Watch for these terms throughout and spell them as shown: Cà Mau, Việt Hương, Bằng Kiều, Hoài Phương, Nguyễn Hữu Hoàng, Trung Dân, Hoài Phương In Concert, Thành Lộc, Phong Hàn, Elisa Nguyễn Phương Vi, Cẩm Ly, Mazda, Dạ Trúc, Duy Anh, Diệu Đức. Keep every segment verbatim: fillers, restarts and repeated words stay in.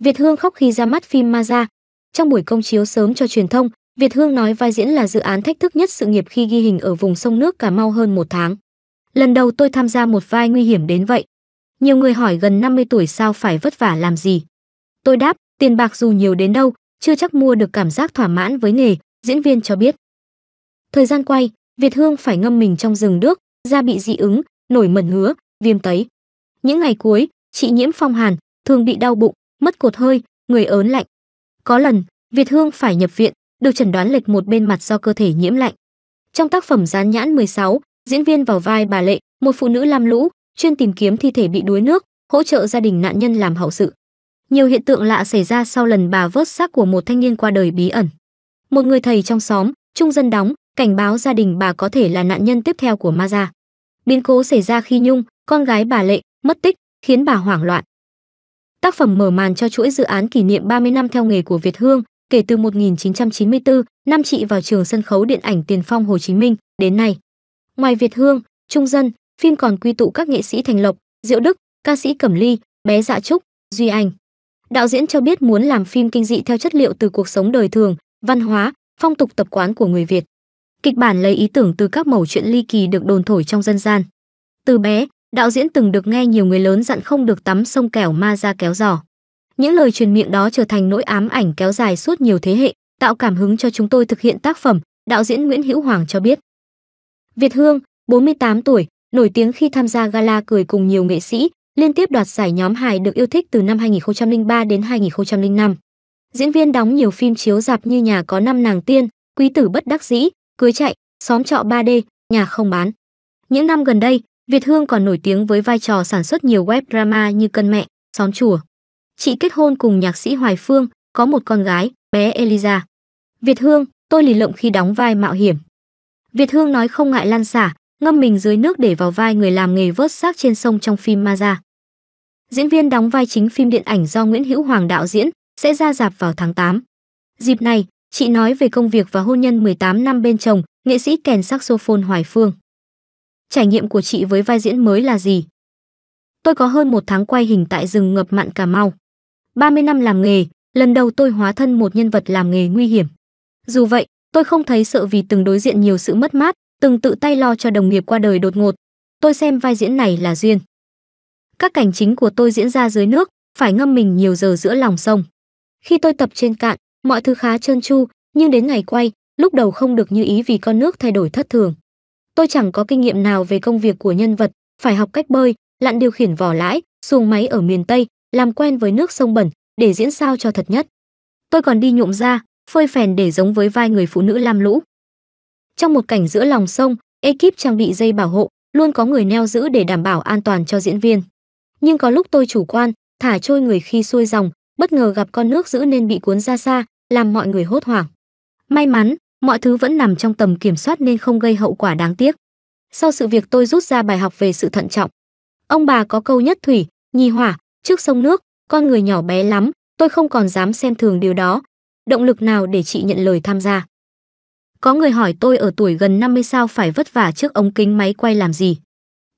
Việt Hương khóc khi ra mắt phim Mazda. Trong buổi công chiếu sớm cho truyền thông, Việt Hương nói vai diễn là dự án thách thức nhất sự nghiệp khi ghi hình ở vùng sông nước Cà Mau hơn một tháng. Lần đầu tôi tham gia một vai nguy hiểm đến vậy. Nhiều người hỏi gần năm mươi tuổi sao phải vất vả làm gì. Tôi đáp, tiền bạc dù nhiều đến đâu, chưa chắc mua được cảm giác thỏa mãn với nghề, diễn viên cho biết. Thời gian quay, Việt Hương phải ngâm mình trong rừng đước, da bị dị ứng, nổi mẩn ngứa, viêm tấy. Những ngày cuối, chị nhiễm phong hàn, thường bị đau bụng, mất cột hơi, người ớn lạnh. Có lần, Việt Hương phải nhập viện, được chẩn đoán lệch một bên mặt do cơ thể nhiễm lạnh. Trong tác phẩm Dán nhãn mười sáu, diễn viên vào vai bà Lệ, một phụ nữ lam lũ, chuyên tìm kiếm thi thể bị đuối nước, hỗ trợ gia đình nạn nhân làm hậu sự. Nhiều hiện tượng lạ xảy ra sau lần bà vớt xác của một thanh niên qua đời bí ẩn. Một người thầy trong xóm, Trung Dân đóng, cảnh báo gia đình bà có thể là nạn nhân tiếp theo của Mazda. Biến cố xảy ra khi Nhung, con gái bà Lệ, mất tích, khiến bà hoảng loạn. Tác phẩm mở màn cho chuỗi dự án kỷ niệm ba mươi năm theo nghề của Việt Hương, kể từ một nghìn chín trăm chín mươi tư, năm chị vào trường sân khấu điện ảnh Tiền Phong Hồ Chí Minh, đến nay. Ngoài Việt Hương, Trung Dân, phim còn quy tụ các nghệ sĩ Thành Lộc, Diệu Đức, ca sĩ Cẩm Ly, bé Dạ Trúc, Duy Anh. Đạo diễn cho biết muốn làm phim kinh dị theo chất liệu từ cuộc sống đời thường, văn hóa, phong tục tập quán của người Việt. Kịch bản lấy ý tưởng từ các mẩu chuyện ly kỳ được đồn thổi trong dân gian. Từ bé, đạo diễn từng được nghe nhiều người lớn dặn không được tắm sông kẻo Mazda kéo giò. Những lời truyền miệng đó trở thành nỗi ám ảnh kéo dài suốt nhiều thế hệ, tạo cảm hứng cho chúng tôi thực hiện tác phẩm, đạo diễn Nguyễn Hữu Hoàng cho biết. Việt Hương, bốn mươi tám tuổi, nổi tiếng khi tham gia gala cười cùng nhiều nghệ sĩ, liên tiếp đoạt giải nhóm hài được yêu thích từ năm hai nghìn không trăm linh ba đến hai nghìn không trăm linh năm. Diễn viên đóng nhiều phim chiếu rạp như Nhà có năm nàng tiên, Quý tử bất đắc dĩ, Cưới chạy, Xóm trọ ba D, Nhà không bán. Những năm gần đây, Việt Hương còn nổi tiếng với vai trò sản xuất nhiều web drama như Cân mẹ, Xóm chùa. Chị kết hôn cùng nhạc sĩ Hoài Phương, có một con gái, bé Elisa. Việt Hương, tôi lì lợm khi đóng vai mạo hiểm. Việt Hương nói không ngại lan xả, ngâm mình dưới nước để vào vai người làm nghề vớt xác trên sông trong phim Mazda. Diễn viên đóng vai chính phim điện ảnh do Nguyễn Hữu Hoàng đạo diễn, sẽ ra rạp vào tháng tám. Dịp này, chị nói về công việc và hôn nhân mười tám năm bên chồng, nghệ sĩ kèn saxophone Hoài Phương. Trải nghiệm của chị với vai diễn mới là gì? Tôi có hơn một tháng quay hình tại rừng ngập mặn Cà Mau. ba mươi năm làm nghề, lần đầu tôi hóa thân một nhân vật làm nghề nguy hiểm. Dù vậy, tôi không thấy sợ vì từng đối diện nhiều sự mất mát, từng tự tay lo cho đồng nghiệp qua đời đột ngột. Tôi xem vai diễn này là duyên. Các cảnh chính của tôi diễn ra dưới nước, phải ngâm mình nhiều giờ giữa lòng sông. Khi tôi tập trên cạn, mọi thứ khá trơn tru, nhưng đến ngày quay, lúc đầu không được như ý vì con nước thay đổi thất thường. Tôi chẳng có kinh nghiệm nào về công việc của nhân vật, phải học cách bơi, lặn điều khiển vỏ lãi, xuồng máy ở miền Tây, làm quen với nước sông bẩn để diễn sao cho thật nhất. Tôi còn đi nhuộm da, phơi phèn để giống với vai người phụ nữ lam lũ. Trong một cảnh giữa lòng sông, ekip trang bị dây bảo hộ, luôn có người neo giữ để đảm bảo an toàn cho diễn viên. Nhưng có lúc tôi chủ quan, thả trôi người khi xuôi dòng, bất ngờ gặp con nước dữ nên bị cuốn ra xa, làm mọi người hốt hoảng. May mắn, mọi thứ vẫn nằm trong tầm kiểm soát nên không gây hậu quả đáng tiếc. Sau sự việc tôi rút ra bài học về sự thận trọng. Ông bà có câu nhất thủy, nhì hỏa, trước sông nước, con người nhỏ bé lắm, tôi không còn dám xem thường điều đó. Động lực nào để chị nhận lời tham gia? Có người hỏi tôi ở tuổi gần năm mươi sao phải vất vả trước ống kính máy quay làm gì?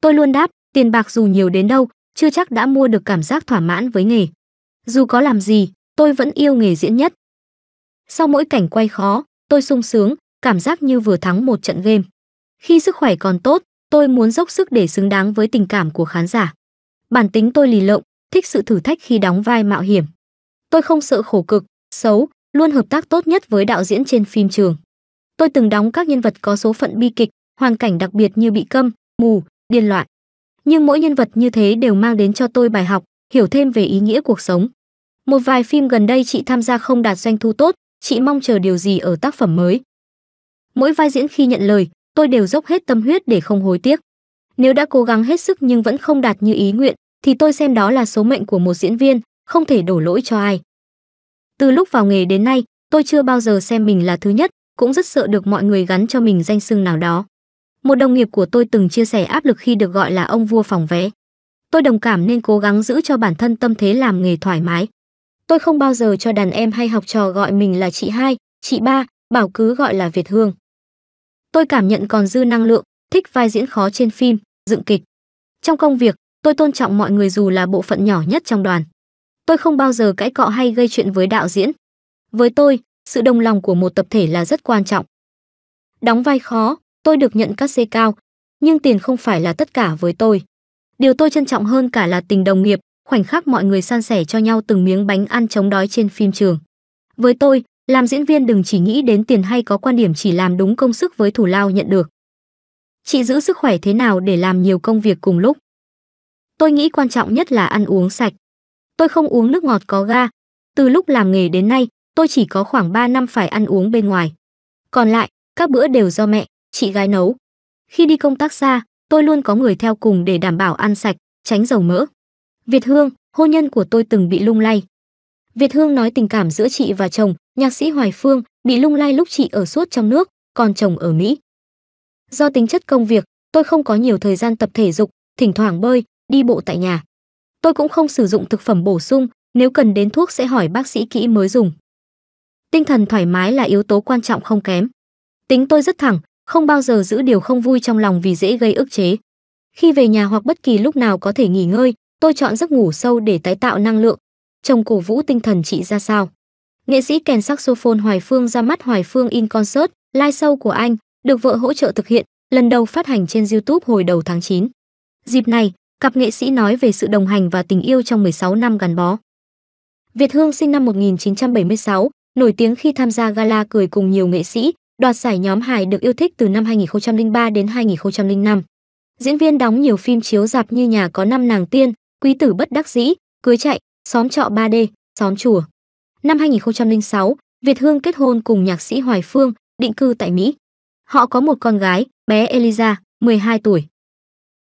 Tôi luôn đáp, tiền bạc dù nhiều đến đâu, chưa chắc đã mua được cảm giác thỏa mãn với nghề. Dù có làm gì, tôi vẫn yêu nghề diễn nhất. Sau mỗi cảnh quay khó, tôi sung sướng, cảm giác như vừa thắng một trận game. Khi sức khỏe còn tốt, tôi muốn dốc sức để xứng đáng với tình cảm của khán giả. Bản tính tôi lì lợm, thích sự thử thách khi đóng vai mạo hiểm. Tôi không sợ khổ cực, xấu, luôn hợp tác tốt nhất với đạo diễn trên phim trường. Tôi từng đóng các nhân vật có số phận bi kịch, hoàn cảnh đặc biệt như bị câm, mù, điên loạn. Nhưng mỗi nhân vật như thế đều mang đến cho tôi bài học, hiểu thêm về ý nghĩa cuộc sống. Một vài phim gần đây chị tham gia không đạt doanh thu tốt, chị mong chờ điều gì ở tác phẩm mới? Mỗi vai diễn khi nhận lời, tôi đều dốc hết tâm huyết để không hối tiếc. Nếu đã cố gắng hết sức nhưng vẫn không đạt như ý nguyện, thì tôi xem đó là số mệnh của một diễn viên, không thể đổ lỗi cho ai. Từ lúc vào nghề đến nay, tôi chưa bao giờ xem mình là thứ nhất, cũng rất sợ được mọi người gắn cho mình danh xưng nào đó. Một đồng nghiệp của tôi từng chia sẻ áp lực khi được gọi là ông vua phòng vé. Tôi đồng cảm nên cố gắng giữ cho bản thân tâm thế làm nghề thoải mái. Tôi không bao giờ cho đàn em hay học trò gọi mình là chị hai, chị ba, bảo cứ gọi là Việt Hương. Tôi cảm nhận còn dư năng lượng, thích vai diễn khó trên phim, dựng kịch. Trong công việc, tôi tôn trọng mọi người dù là bộ phận nhỏ nhất trong đoàn. Tôi không bao giờ cãi cọ hay gây chuyện với đạo diễn. Với tôi, sự đồng lòng của một tập thể là rất quan trọng. Đóng vai khó, tôi được nhận các cát cao, nhưng tiền không phải là tất cả với tôi. Điều tôi trân trọng hơn cả là tình đồng nghiệp, khoảnh khắc mọi người san sẻ cho nhau từng miếng bánh ăn chống đói trên phim trường. Với tôi, làm diễn viên đừng chỉ nghĩ đến tiền hay có quan điểm chỉ làm đúng công sức với thù lao nhận được. Chị giữ sức khỏe thế nào để làm nhiều công việc cùng lúc? Tôi nghĩ quan trọng nhất là ăn uống sạch. Tôi không uống nước ngọt có ga. Từ lúc làm nghề đến nay, tôi chỉ có khoảng ba năm phải ăn uống bên ngoài. Còn lại, các bữa đều do mẹ, chị gái nấu. Khi đi công tác xa, tôi luôn có người theo cùng để đảm bảo ăn sạch, tránh dầu mỡ. Việt Hương, hôn nhân của tôi từng bị lung lay. Việt Hương nói tình cảm giữa chị và chồng, nhạc sĩ Hoài Phương, bị lung lay lúc chị ở suốt trong nước, còn chồng ở Mỹ. Do tính chất công việc, tôi không có nhiều thời gian tập thể dục, thỉnh thoảng bơi, đi bộ tại nhà. Tôi cũng không sử dụng thực phẩm bổ sung, nếu cần đến thuốc sẽ hỏi bác sĩ kỹ mới dùng. Tinh thần thoải mái là yếu tố quan trọng không kém. Tính tôi rất thẳng, không bao giờ giữ điều không vui trong lòng vì dễ gây ức chế. Khi về nhà hoặc bất kỳ lúc nào có thể nghỉ ngơi, tôi chọn giấc ngủ sâu để tái tạo năng lượng. Chồng cổ vũ tinh thần chị ra sao? Nghệ sĩ kèn saxophone Hoài Phương ra mắt Hoài Phương In Concert, live show của anh, được vợ hỗ trợ thực hiện, lần đầu phát hành trên YouTube hồi đầu tháng chín. Dịp này, cặp nghệ sĩ nói về sự đồng hành và tình yêu trong mười sáu năm gắn bó. Việt Hương sinh năm một nghìn chín trăm bảy mươi sáu, nổi tiếng khi tham gia gala cười cùng nhiều nghệ sĩ, đoạt giải nhóm hài được yêu thích từ năm hai nghìn không trăm linh ba đến hai nghìn không trăm linh năm. Diễn viên đóng nhiều phim chiếu rạp như Nhà Có Năm Nàng Tiên, Quý Tử Bất Đắc Dĩ, Cưới Chạy, Xóm Trọ ba D, Xóm Chùa. Năm hai nghìn không trăm linh sáu, Việt Hương kết hôn cùng nhạc sĩ Hoài Phương, định cư tại Mỹ. Họ có một con gái, bé Elisa, mười hai tuổi.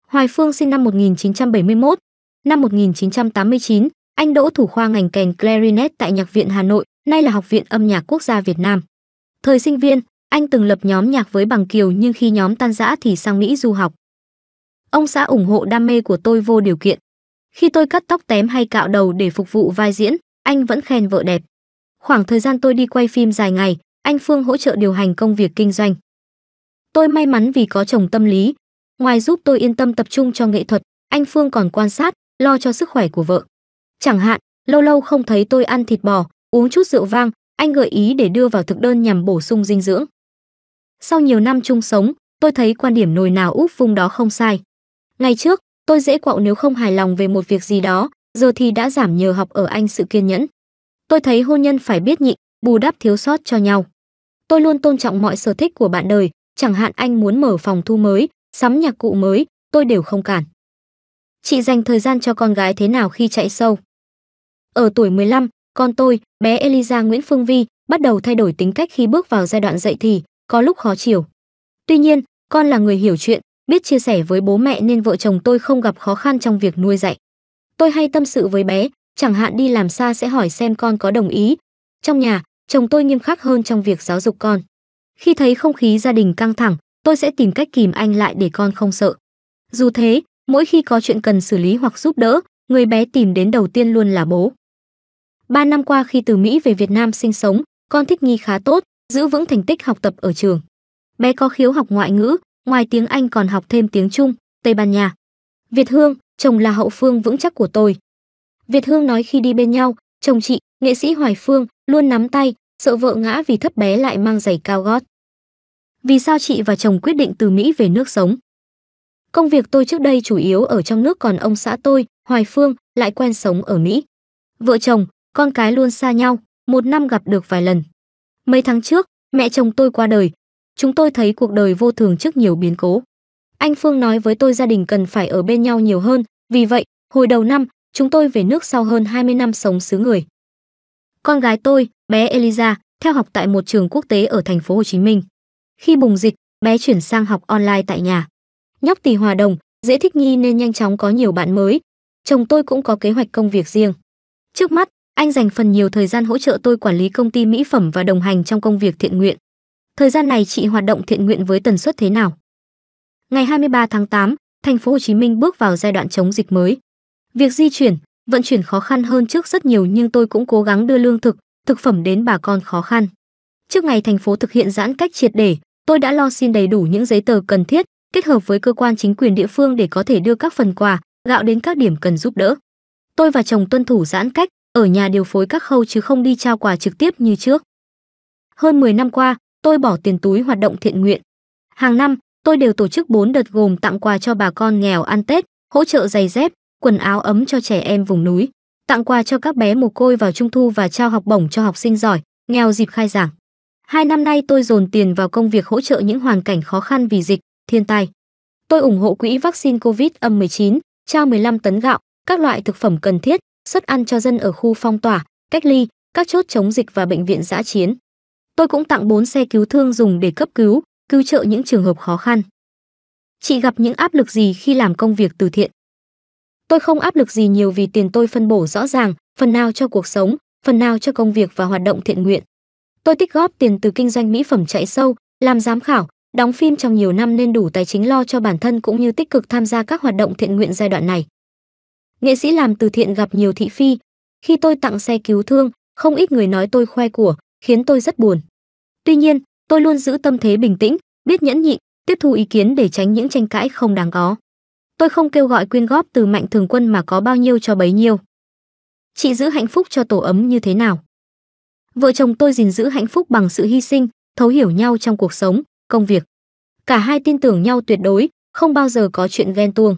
Hoài Phương sinh năm một nghìn chín trăm bảy mươi mốt. Năm một nghìn chín trăm tám mươi chín, anh đỗ thủ khoa ngành kèn clarinet tại Nhạc viện Hà Nội, nay là Học viện Âm nhạc Quốc gia Việt Nam. Thời sinh viên, anh từng lập nhóm nhạc với Bằng Kiều nhưng khi nhóm tan rã thì sang Mỹ du học. Ông xã ủng hộ đam mê của tôi vô điều kiện. Khi tôi cắt tóc tém hay cạo đầu để phục vụ vai diễn, anh vẫn khen vợ đẹp. Khoảng thời gian tôi đi quay phim dài ngày, anh Phương hỗ trợ điều hành công việc kinh doanh. Tôi may mắn vì có chồng tâm lý. Ngoài giúp tôi yên tâm tập trung cho nghệ thuật, anh Phương còn quan sát, lo cho sức khỏe của vợ. Chẳng hạn, lâu lâu không thấy tôi ăn thịt bò, uống chút rượu vang, anh gợi ý để đưa vào thực đơn nhằm bổ sung dinh dưỡng. Sau nhiều năm chung sống, tôi thấy quan điểm nồi nào úp vung đó không sai. Ngày trước, tôi dễ quạo nếu không hài lòng về một việc gì đó, giờ thì đã giảm nhờ học ở anh sự kiên nhẫn. Tôi thấy hôn nhân phải biết nhịn, bù đắp thiếu sót cho nhau. Tôi luôn tôn trọng mọi sở thích của bạn đời, chẳng hạn anh muốn mở phòng thu mới, sắm nhạc cụ mới, tôi đều không cản. Chị dành thời gian cho con gái thế nào khi chạy sâu? Ở tuổi mười lăm, con tôi, bé Elisa Nguyễn Phương Vi, bắt đầu thay đổi tính cách khi bước vào giai đoạn dậy thì, có lúc khó chiều. Tuy nhiên, con là người hiểu chuyện, biết chia sẻ với bố mẹ nên vợ chồng tôi không gặp khó khăn trong việc nuôi dạy. Tôi hay tâm sự với bé, chẳng hạn đi làm xa sẽ hỏi xem con có đồng ý. Trong nhà, chồng tôi nghiêm khắc hơn trong việc giáo dục con. Khi thấy không khí gia đình căng thẳng, tôi sẽ tìm cách kìm anh lại để con không sợ. Dù thế, mỗi khi có chuyện cần xử lý hoặc giúp đỡ, người bé tìm đến đầu tiên luôn là bố. Ba năm qua khi từ Mỹ về Việt Nam sinh sống, con thích nghi khá tốt, giữ vững thành tích học tập ở trường. Bé có khiếu học ngoại ngữ, ngoài tiếng Anh còn học thêm tiếng Trung, Tây Ban Nha. Việt Hương, chồng là hậu phương vững chắc của tôi. Việt Hương nói khi đi bên nhau, chồng chị, nghệ sĩ Hoài Phương, luôn nắm tay, sợ vợ ngã vì thấp bé lại mang giày cao gót. Vì sao chị và chồng quyết định từ Mỹ về nước sống? Công việc tôi trước đây chủ yếu ở trong nước còn ông xã tôi, Hoài Phương, lại quen sống ở Mỹ. Vợ chồng, con cái luôn xa nhau, một năm gặp được vài lần. Mấy tháng trước, mẹ chồng tôi qua đời. Chúng tôi thấy cuộc đời vô thường trước nhiều biến cố. Anh Phương nói với tôi gia đình cần phải ở bên nhau nhiều hơn. Vì vậy, hồi đầu năm, chúng tôi về nước sau hơn hai mươi năm sống xứ người. Con gái tôi, bé Elisa, theo học tại một trường quốc tế ở thành phố Hồ Chí Minh. Khi bùng dịch, bé chuyển sang học online tại nhà. Nhóc tỳ hòa đồng, dễ thích nghi nên nhanh chóng có nhiều bạn mới. Chồng tôi cũng có kế hoạch công việc riêng. Trước mắt, anh dành phần nhiều thời gian hỗ trợ tôi quản lý công ty mỹ phẩm và đồng hành trong công việc thiện nguyện. Thời gian này chị hoạt động thiện nguyện với tần suất thế nào? Ngày hai mươi ba tháng tám, thành phố Hồ Chí Minh bước vào giai đoạn chống dịch mới. Việc di chuyển, vận chuyển khó khăn hơn trước rất nhiều nhưng tôi cũng cố gắng đưa lương thực, thực phẩm đến bà con khó khăn. Trước ngày thành phố thực hiện giãn cách triệt để, tôi đã lo xin đầy đủ những giấy tờ cần thiết, kết hợp với cơ quan chính quyền địa phương để có thể đưa các phần quà, gạo đến các điểm cần giúp đỡ. Tôi và chồng tuân thủ giãn cách, ở nhà điều phối các khâu chứ không đi trao quà trực tiếp như trước. Hơn mười năm qua, tôi bỏ tiền túi hoạt động thiện nguyện. Hàng năm, tôi đều tổ chức bốn đợt gồm tặng quà cho bà con nghèo ăn Tết, hỗ trợ giày dép, quần áo ấm cho trẻ em vùng núi, tặng quà cho các bé mồ côi vào Trung thu và trao học bổng cho học sinh giỏi, nghèo dịp khai giảng. Hai năm nay tôi dồn tiền vào công việc hỗ trợ những hoàn cảnh khó khăn vì dịch, thiên tai. Tôi ủng hộ quỹ vaccine Covid mười chín, trao mười lăm tấn gạo, các loại thực phẩm cần thiết, suất ăn cho dân ở khu phong tỏa, cách ly, các chốt chống dịch và bệnh viện dã chiến. Tôi cũng tặng bốn xe cứu thương dùng để cấp cứu, cứu trợ những trường hợp khó khăn. Chị gặp những áp lực gì khi làm công việc từ thiện? Tôi không áp lực gì nhiều vì tiền tôi phân bổ rõ ràng, phần nào cho cuộc sống, phần nào cho công việc và hoạt động thiện nguyện. Tôi tích góp tiền từ kinh doanh mỹ phẩm chạy sâu, làm giám khảo, đóng phim trong nhiều năm nên đủ tài chính lo cho bản thân cũng như tích cực tham gia các hoạt động thiện nguyện giai đoạn này. Nghệ sĩ làm từ thiện gặp nhiều thị phi. Khi tôi tặng xe cứu thương, không ít người nói tôi khoe của, khiến tôi rất buồn. Tuy nhiên, tôi luôn giữ tâm thế bình tĩnh, biết nhẫn nhịn, tiếp thu ý kiến để tránh những tranh cãi không đáng có. Tôi không kêu gọi quyên góp từ mạnh thường quân mà có bao nhiêu cho bấy nhiêu. Chị giữ hạnh phúc cho tổ ấm như thế nào? Vợ chồng tôi gìn giữ hạnh phúc bằng sự hy sinh, thấu hiểu nhau trong cuộc sống, công việc. Cả hai tin tưởng nhau tuyệt đối, không bao giờ có chuyện ghen tuông.